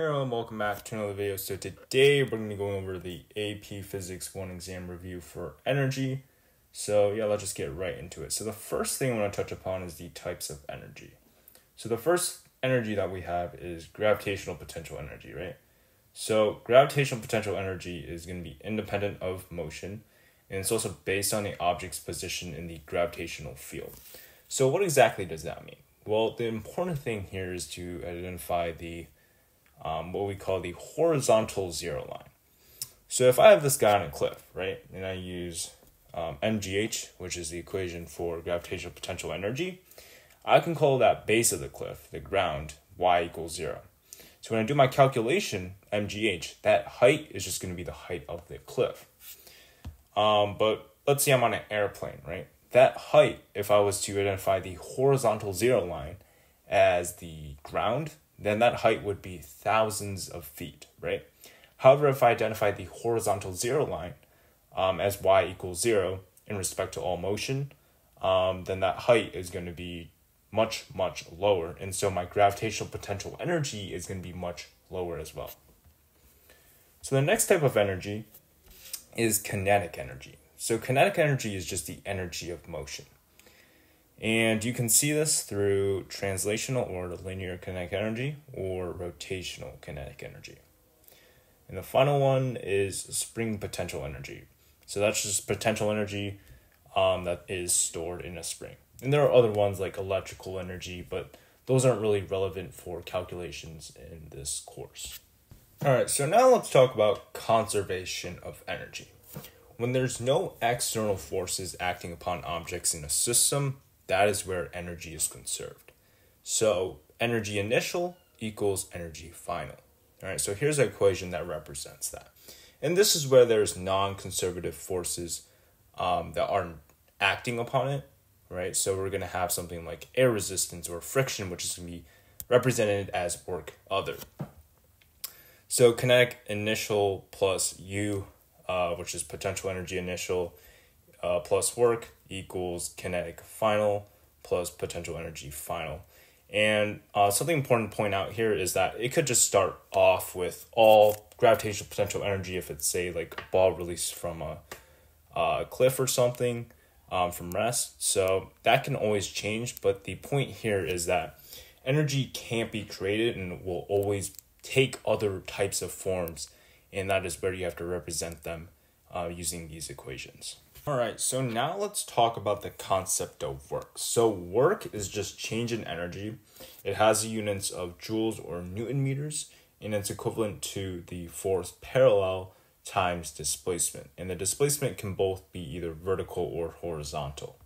Hey everyone, welcome back to another video. So today we're going to go over the AP Physics 1 exam review for energy. So yeah, let's just get right into it. So the first thing I want to touch upon is the types of energy. So the first energy that we have is gravitational potential energy, right? So gravitational potential energy is going to be independent of motion, and it's also based on the object's position in the gravitational field. So what exactly does that mean? Well, the important thing here is to identify the what we call the horizontal zero line. So if I have this guy on a cliff, right, and I use MGH, which is the equation for gravitational potential energy, I can call that base of the cliff, the ground, y = 0. So when I do my calculation, MGH, that height is just going to be the height of the cliff. But let's say I'm on an airplane, right? That height, if I was to identify the horizontal zero line as the ground, then that height would be thousands of feet, right? However, if I identify the horizontal zero line as y = 0 in respect to all motion, then that height is going to be much, much lower. And so my gravitational potential energy is going to be much lower as well. So the next type of energy is kinetic energy. So kinetic energy is just the energy of motion. And you can see this through translational or linear kinetic energy or rotational kinetic energy. And the final one is spring potential energy. So that's just potential energy that is stored in a spring. And there are other ones like electrical energy, but those aren't really relevant for calculations in this course. All right, so now let's talk about conservation of energy. When there's no external forces acting upon objects in a system, that is where energy is conserved. So energy initial equals energy final. All right, so here's an equation that represents that. And this is where there's non-conservative forces that aren't acting upon it, right? So we're gonna have something like air resistance or friction, which is gonna be represented as work other. So kinetic initial plus U, which is potential energy initial, plus work equals kinetic final plus potential energy final. And something important to point out here is that it could just start off with all gravitational potential energy if it's, say, like a ball released from a cliff or something from rest. So that can always change, but the point here is that energy can't be created and will always take other types of forms, and that is where you have to represent them using these equations. All right, so now let's talk about the concept of work. So work is just change in energy. It has the units of joules or Newton meters, and it's equivalent to the force parallel times displacement. And the displacement can both be either vertical or horizontal.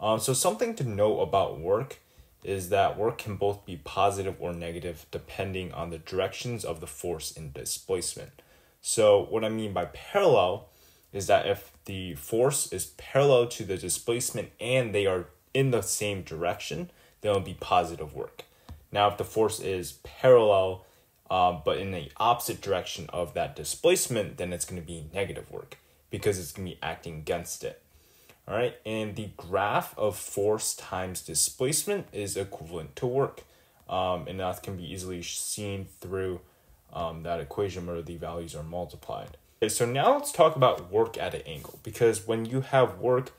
So something to know about work is that work can both be positive or negative depending on the directions of the force and displacement. So what I mean by parallel is that if the force is parallel to the displacement and they are in the same direction, then it'll be positive work. Now, if the force is parallel, but in the opposite direction of that displacement, then it's going to be negative work because it's going to be acting against it. All right, and the graph of force times displacement is equivalent to work. And that can be easily seen through that equation where the values are multiplied. Okay, so now let's talk about work at an angle, because when you have work,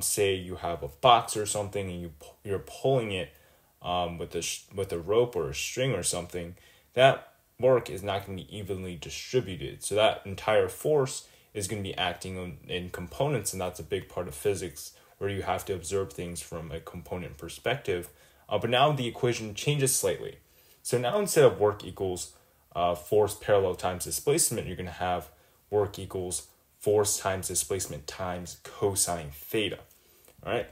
say you have a box or something and you're pulling it with a rope or a string or something, that work is not going to be evenly distributed. So that entire force is going to be acting in components, and that's a big part of physics where you have to observe things from a component perspective. But now the equation changes slightly. So now instead of work equals force parallel times displacement, you're going to have work equals force times displacement times cosine theta. All right,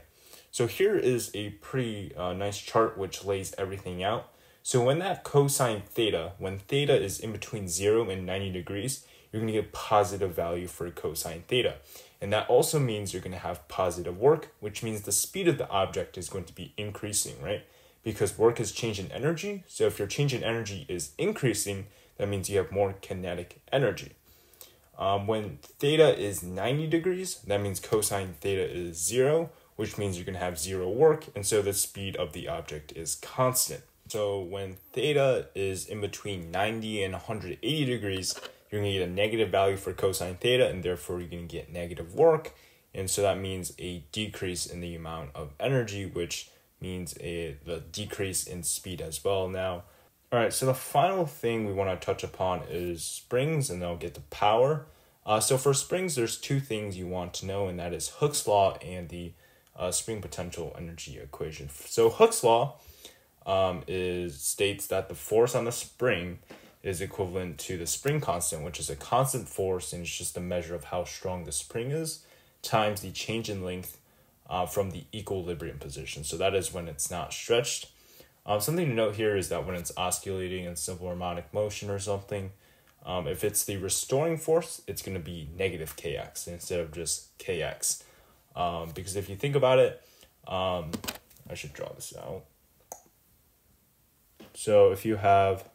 so here is a pretty nice chart which lays everything out. So when that cosine theta, when theta is in between 0 and 90 degrees, you're going to get positive value for cosine theta. And that also means you're going to have positive work, which means the speed of the object is going to be increasing, right? Because work is change in energy. So if your change in energy is increasing, that means you have more kinetic energy. When theta is 90 degrees, that means cosine theta is 0, which means you're going to have 0 work, and so the speed of the object is constant. So when theta is in between 90 and 180 degrees, you're going to get a negative value for cosine theta, and therefore you're going to get negative work. And so that means a decrease in the amount of energy, which means the decrease in speed as well now. All right, so the final thing we want to touch upon is springs, and then I'll get the power. So for springs, there's two things you want to know, and that is Hooke's law and the spring potential energy equation. So Hooke's law states that the force on the spring is equivalent to the spring constant, which is a constant force, and it's just a measure of how strong the spring is, times the change in length from the equilibrium position. So that is when it's not stretched. Something to note here is that when it's oscillating in simple harmonic motion or something, if it's the restoring force, it's going to be negative kx instead of just kx. Because if you think about it, I should draw this out. So if you have,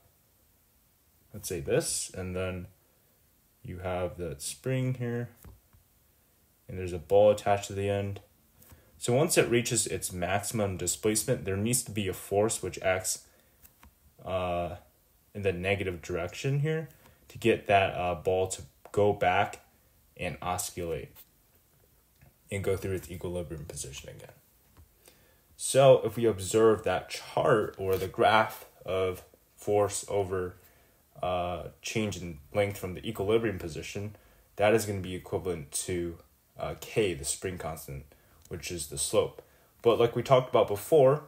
let's say this, and then you have the spring here, and there's a ball attached to the end. So once it reaches its maximum displacement, there needs to be a force which acts in the negative direction here to get that ball to go back and oscillate and go through its equilibrium position again. So if we observe that chart or the graph of force over change in length from the equilibrium position, that is going to be equivalent to K, the spring constant, which is the slope. But like we talked about before,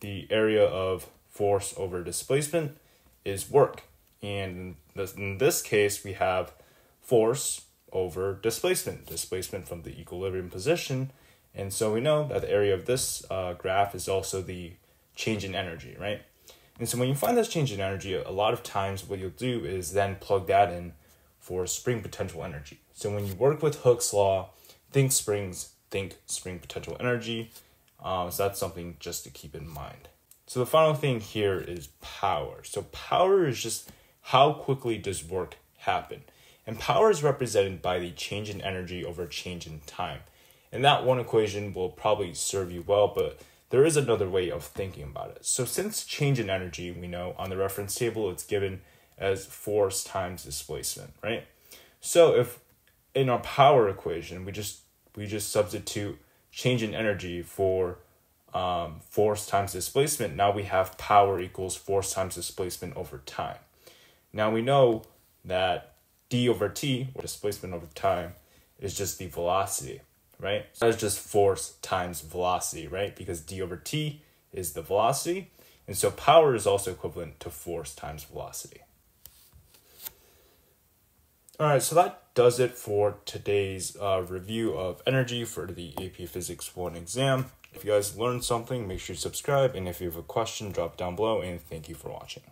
the area of force over displacement is work. And in this case, we have force over displacement from the equilibrium position. And so we know that the area of this graph is also the change in energy, right? And so when you find this change in energy, a lot of times what you'll do is then plug that in for spring potential energy. So when you work with Hooke's law, think springs, think spring potential energy. So that's something just to keep in mind. So the final thing here is power. So power is just how quickly does work happen? And power is represented by the change in energy over change in time. And that one equation will probably serve you well, but there is another way of thinking about it. So since change in energy, we know on the reference table, it's given as force times displacement, right? So if in our power equation, we just substitute change in energy for force times displacement, now we have power equals force times displacement over time. Now we know that d over t, or displacement over time, is just the velocity, right? So that's just force times velocity, right? Because d over t is the velocity. And so power is also equivalent to force times velocity. All right, so that does it for today's review of energy for the AP Physics 1 exam. If you guys learned something, make sure you subscribe. And if you have a question, drop it down below. And thank you for watching.